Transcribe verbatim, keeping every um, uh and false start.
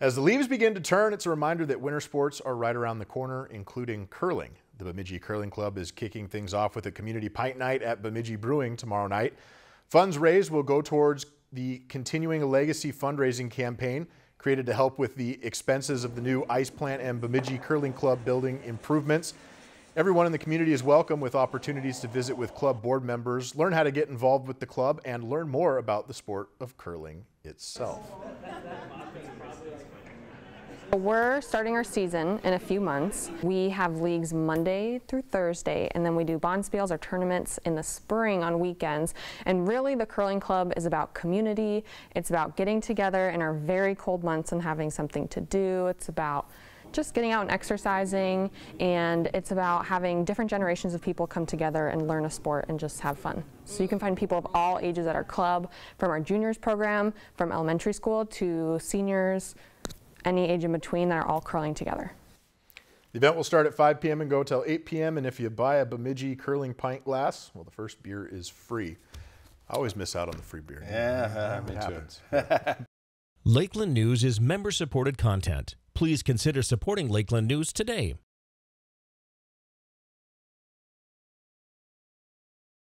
As the leaves begin to turn, it's a reminder that winter sports are right around the corner, including curling. The Bemidji Curling Club is kicking things off with a community pint night at Bemidji Brewing tomorrow night. Funds raised will go towards the Continuing a Legacy fundraising campaign created to help with the expenses of the new ice plant and Bemidji Curling Club building improvements. Everyone in the community is welcome, with opportunities to visit with club board members, learn how to get involved with the club, and learn more about the sport of curling itself. We're starting our season in a few months. We have leagues Monday through Thursday, and then we do bonspiels or tournaments in the spring on weekends. And really, the curling club is about community. It's about getting together in our very cold months and having something to do. It's about just getting out and exercising, and it's about having different generations of people come together and learn a sport and just have fun. So you can find people of all ages at our club, from our juniors program, from elementary school to seniors, any age in between, that are all curling together. The event will start at five p m and go till eight p m and if you buy a Bemidji curling pint glass, well, the first beer is free. I always miss out on the free beer. Yeah, me too. Lakeland News is member-supported content. Please consider supporting Lakeland News today.